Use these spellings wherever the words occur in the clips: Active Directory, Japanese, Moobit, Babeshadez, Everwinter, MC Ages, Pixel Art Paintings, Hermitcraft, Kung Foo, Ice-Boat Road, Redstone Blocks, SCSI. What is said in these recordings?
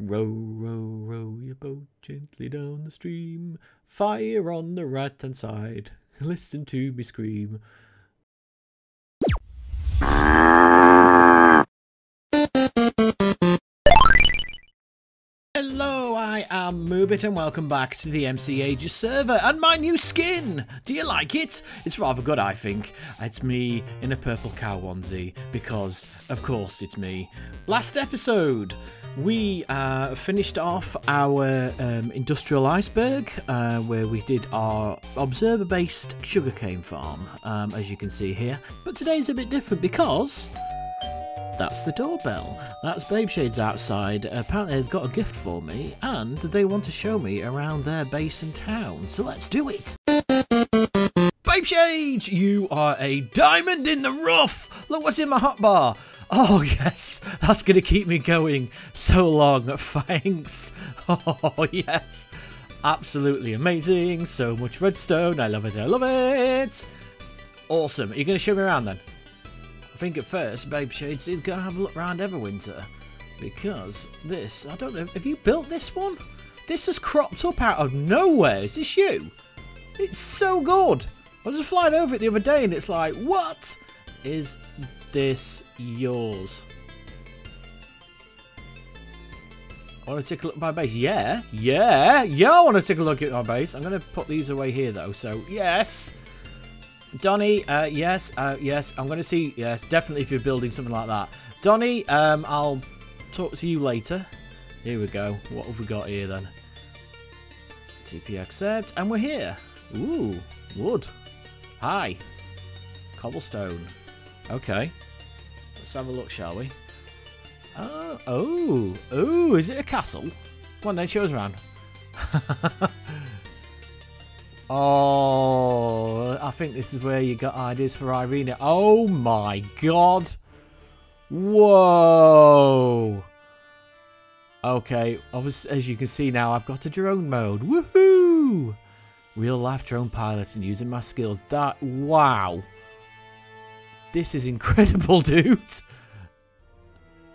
Row, row, row your boat gently down the stream. Fire on the right-hand side. Listen to me scream. Hello, I am Moobit and welcome back to the MC Ages server and my new skin! Do you like it? It's rather good, I think. It's me in a purple cow onesie because, of course, it's me. Last episode, we finished off our industrial iceberg where we did our observer-based sugarcane farm, as you can see here. But today's a bit different because... that's the doorbell. That's Babeshadez outside. Apparently they've got a gift for me and they want to show me around their base in town. So let's do it. Babeshadez, you are a diamond in the rough. Look what's in my hotbar. Oh yes, that's going to keep me going so long. Thanks. Oh yes. Absolutely amazing. So much redstone. I love it. I love it. Awesome. Are you going to show me around then? I think at first Babeshadez is going to have a look around Everwinter because this, I don't know, have you built this one? This has cropped up out of nowhere. Is this you? It's so good. I was just flying over it the other day and it's like, what is this yours? I want to take a look at my base. Yeah, yeah, yeah, I want to take a look at my base. I'm going to put these away here though, so yes. Donnie, yes, yes, I'm going to see, yes, definitely if you're building something like that. Donnie, I'll talk to you later. Here we go. What have we got here then? TP accept, and we're here. Ooh, wood. Hi. Cobblestone. Okay. Let's have a look, shall we? Oh, is it a castle? Come on then, show us around. Oh, I think this is where you got ideas for Irina. Oh my god. Whoa. Okay, obviously, as you can see now, I've got a drone mode. Woohoo! Real life drone pilot and using my skills. That, wow. This is incredible, dude.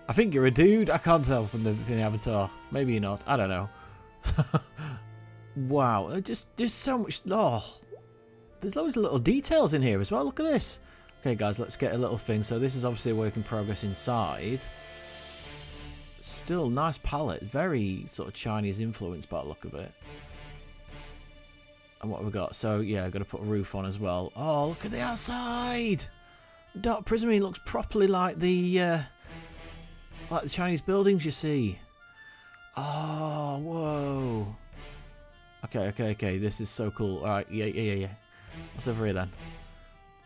I think you're a dude. I can't tell from the avatar. Maybe you're not. I don't know. Wow, just there's so much. Oh, there's loads of little details in here as well. Look at this. Okay, guys, let's get a little thing. So this is obviously a work in progress inside. Still nice palette, very sort of Chinese influence by the look of it. And what have we got? So yeah, got to put a roof on as well. Oh, look at the outside. The dark prismary looks properly like the Chinese buildings you see. Oh, whoa. Okay, this is so cool. Alright, yeah. What's over here then?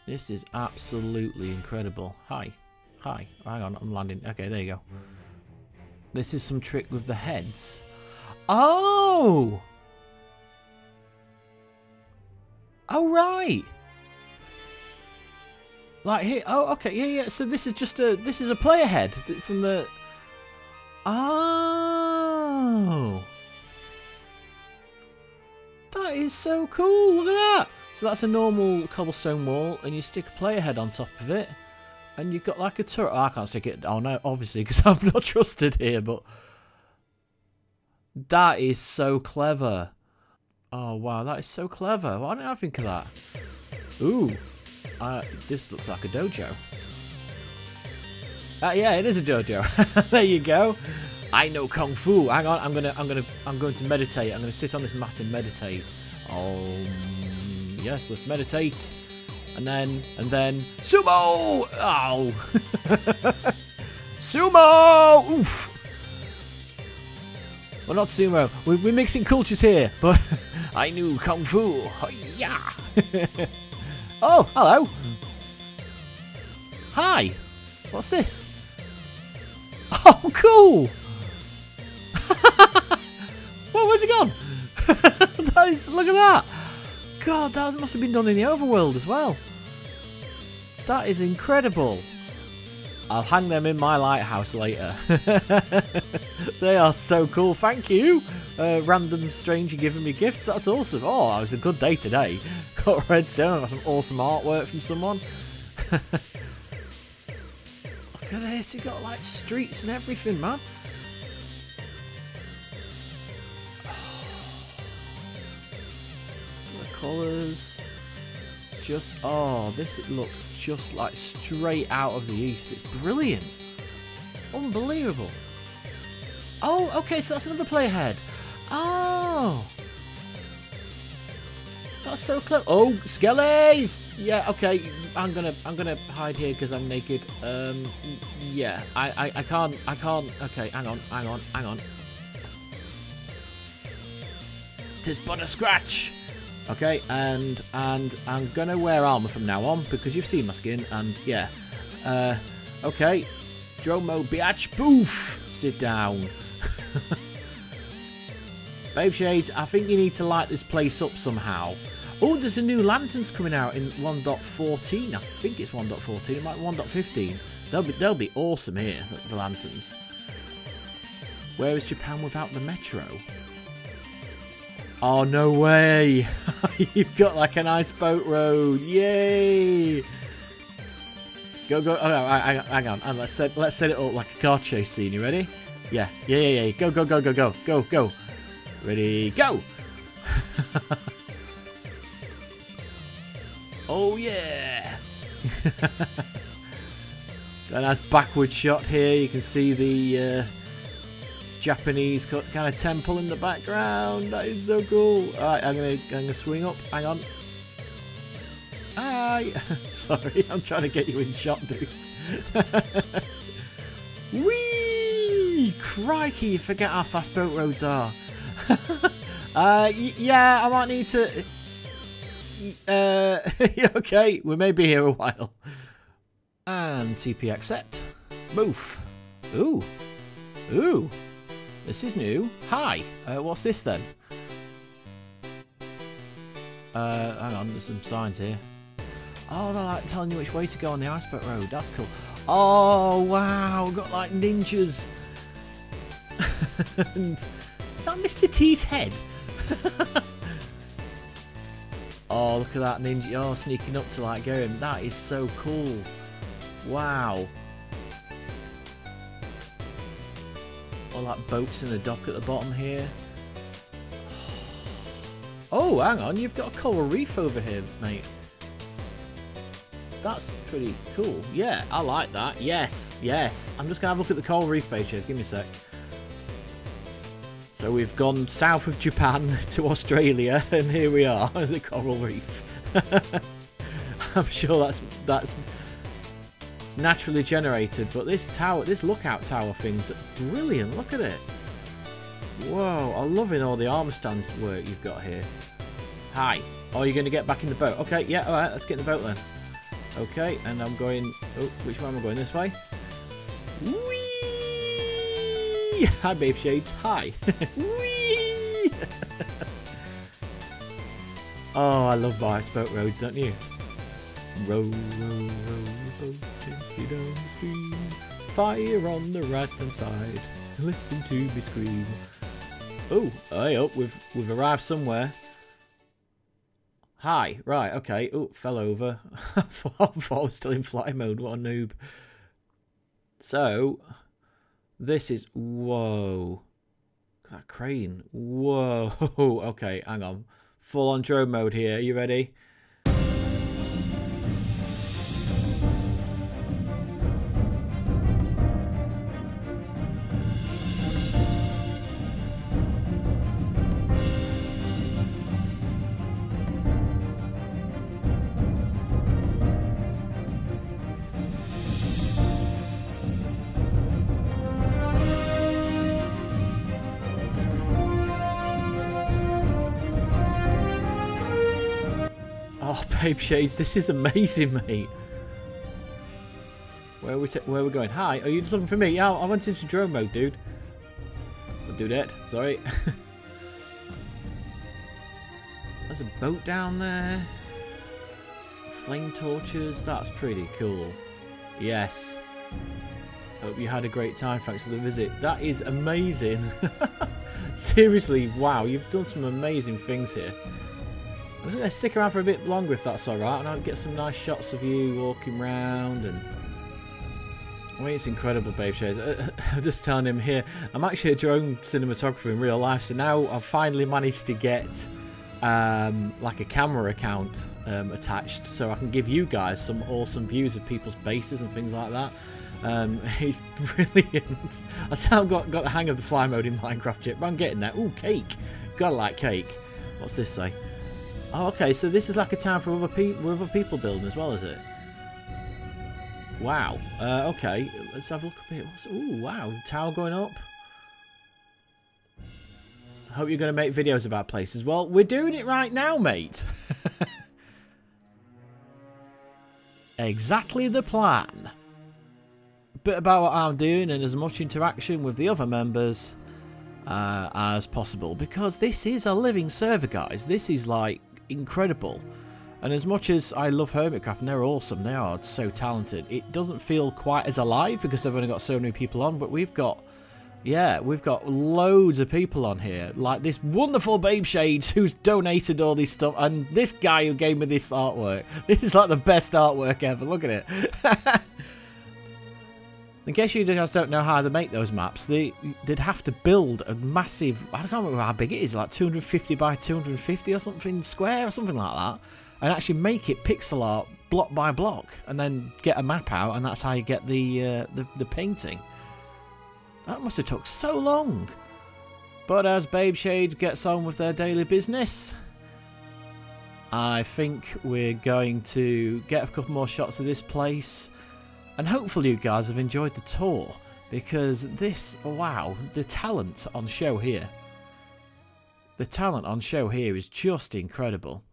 This is absolutely incredible. Hi. Hang on, I'm landing. Okay, there you go. This is some trick with the heads. Oh! Oh, right! Like here, oh, okay, yeah. So this is just a, this is a player head from the... Oh! That is so cool, look at that! So that's a normal cobblestone wall and you stick a player head on top of it and you've got like a turret. Oh, I can't stick it on now, obviously, because I'm not trusted here, but... that is so clever. Oh wow, that is so clever. Why didn't I think of that? Ooh, this looks like a dojo. Yeah, it is a dojo. There you go. I know Kung Foo. Hang on, I'm going to meditate. I'm going to sit on this mat and meditate. Oh, yes, let's meditate. And then sumo. Ow. Sumo. Oof. Well, not sumo. We're mixing cultures here, but I knew Kung Foo. Yeah. Oh, hello. Hi. What's this? Oh, cool. Well, where's he gone? That is, look at that. God, that must have been done in the overworld as well. That is incredible. I'll hang them in my lighthouse later. They are so cool. Thank you, random stranger giving me gifts. That's awesome. Oh, it was a good day today. Got redstone. Got some awesome artwork from someone. Look at this. You got like streets and everything, man. colours. Just, oh, this looks just like straight out of the East. It's brilliant. Unbelievable. Oh, okay, so that's another playhead. Oh. That's so close. Oh, skellies! Yeah, okay, I'm gonna hide here because I'm naked. Yeah, I can't. Okay, hang on. Tis but a scratch. Okay, and I'm gonna wear armor from now on because you've seen my skin, and yeah. Okay, Dromo biatch boof. Sit down. Babeshadez, I think you need to light this place up somehow. Oh, there's a new lanterns coming out in 1.14. I think it's 1.14, it might be 1.15. They'll be awesome here, the lanterns. Where is Japan without the metro? Oh, no way. You've got like a nice boat road. Yay. Go, go. Oh, no, hang on. Let's set it up like a car chase scene. You ready? Yeah. Yeah. Go, go, go, go, go. Go, go. Ready, go. Oh yeah! Got a nice backward shot here. You can see the Japanese kind of temple in the background. That is so cool. All right, I'm gonna swing up. Hang on. Hi. Sorry, I'm trying to get you in shot, dude. Whee! Crikey, you forget how fast boat roads are. Yeah, I might need to. Okay, we may be here a while. And TP accept. Boof. Ooh. Ooh. This is new. Hi. What's this then? Hang on, there's some signs here. Oh, they're like telling you which way to go on the iceberg road. That's cool. Oh, wow. We've got like ninjas. And is that Mr. T's head? Oh, look at that ninja. Oh, sneaking up to like get him. That is so cool. Wow. All that boats in the dock at the bottom here. Oh, hang on. You've got a coral reef over here, mate. That's pretty cool. Yeah, I like that. Yes, yes. I'm just going to have a look at the coral reef pages. Give me a sec. So we've gone south of Japan to Australia, and here we are at the coral reef. I'm sure that's naturally generated, but this tower, this lookout tower thing's brilliant. Look at it. Whoa, I'm loving all the armor stands work you've got here. Hi. Oh, you're going to get back in the boat. Okay, yeah, all right, let's get in the boat then. Okay, and I'm going... Oh, which way am I going? This way? Whee! Hi, Babeshadez. Hi. Whee! Oh, I love ice boat roads, don't you? Row, row, row the boat gently down the stream. Fire on the right-hand side. Listen to me scream. Oh, hey up. We've arrived somewhere. Hi. Right. Okay. Oh, fell over. I thought I was still in fly mode. What a noob. So. This is... Whoa. That crane. Whoa. Okay, hang on. Full on drone mode here. Are you ready? Oh, Babeshadez, this is amazing, mate. Where are we going? Hi, are you just looking for me? Yeah, I went into drone mode, dude. I'll do that. Sorry. There's a boat down there. Flame torches. That's pretty cool. Yes. Hope you had a great time. Thanks for the visit. That is amazing. Seriously, wow. You've done some amazing things here. I'm just going to stick around for a bit longer if that's alright, and I'll get some nice shots of you walking around. And I mean, it's incredible, Babeshadez. I'm just telling him here, I'm actually a drone cinematographer in real life, so now I've finally managed to get like a camera account attached, so I can give you guys some awesome views of people's bases and things like that. He's brilliant. I sound got the hang of the fly mode in Minecraft yet, but I'm getting there. Ooh, cake. Gotta like cake. What's this say? Oh, okay, so this is like a town for other people building as well, is it? Wow. Okay, let's have a look up here. Ooh, wow, tower going up. Hope you're going to make videos about places. Well, we're doing it right now, mate. Exactly the plan. A bit about what I'm doing and as much interaction with the other members as possible, because this is a living server, guys. This is like incredible. And as much as I love Hermitcraft, and they're awesome, they are so talented, it doesn't feel quite as alive because I've only got so many people on, but we've got, yeah, we've got loads of people on here. Like this wonderful Babeshadez who's donated all this stuff, and this guy who gave me this artwork. This is like the best artwork ever, look at it. In case you guys don't know how they make those maps, they'd have to build a massive, I can't remember how big it is, like 250 by 250 or something square or something like that. And actually make it pixel art block by block, and then get a map out, and that's how you get the painting. That must have took so long. But as Babeshadez gets on with their daily business, I think we're going to get a couple more shots of this place, and hopefully you guys have enjoyed the tour, because this, wow, the talent on show here. The talent on show here is just incredible.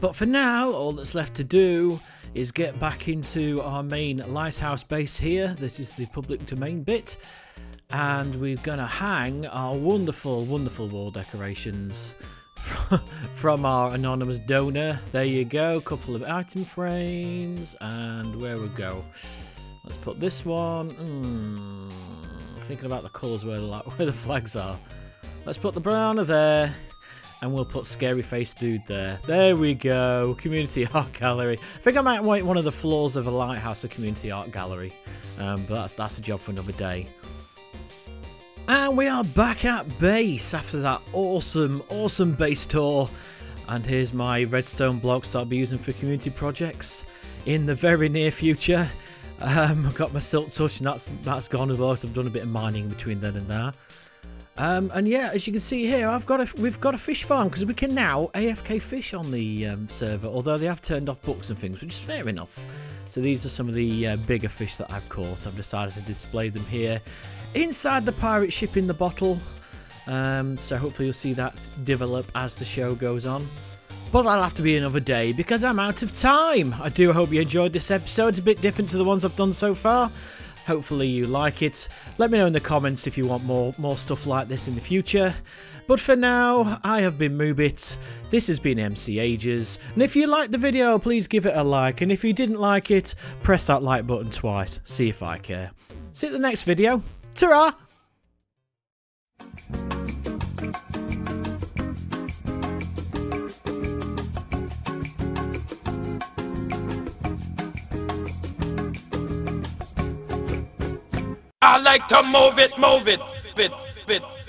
But for now, all that's left to do is get back into our main lighthouse base here. This is the public domain bit. And we're going to hang our wonderful, wonderful wall decorations from our anonymous donor. There you go, a couple of item frames. And where we go? Let's put this one. Thinking about the colours where the flags are. Let's put the browner there. And we'll put Scary Face Dude there. There we go. Community Art Gallery. I think I might want one of the floors of a lighthouse, a community art gallery. But that's a job for another day. And we are back at base after that awesome, awesome base tour. And here's my redstone blocks that I'll be using for community projects in the very near future. I've got my silk touch, and that's gone as well. So I've done a bit of mining between then and there. And yeah, as you can see here, we've got a fish farm, because we can now AFK fish on the server, although they have turned off books and things, which is fair enough. So these are some of the bigger fish that I've caught. I've decided to display them here inside the pirate ship in the bottle. So hopefully you'll see that develop as the show goes on. But that'll have to be another day because I'm out of time. I do hope you enjoyed this episode. It's a bit different to the ones I've done so far. Hopefully you like it. Let me know in the comments if you want more stuff like this in the future. But for now, I have been Moobit, this has been MC Ages, and if you liked the video, please give it a like, and if you didn't like it, press that like button twice, see if I care. See you at the next video, ta-ra! I like to move it, bit.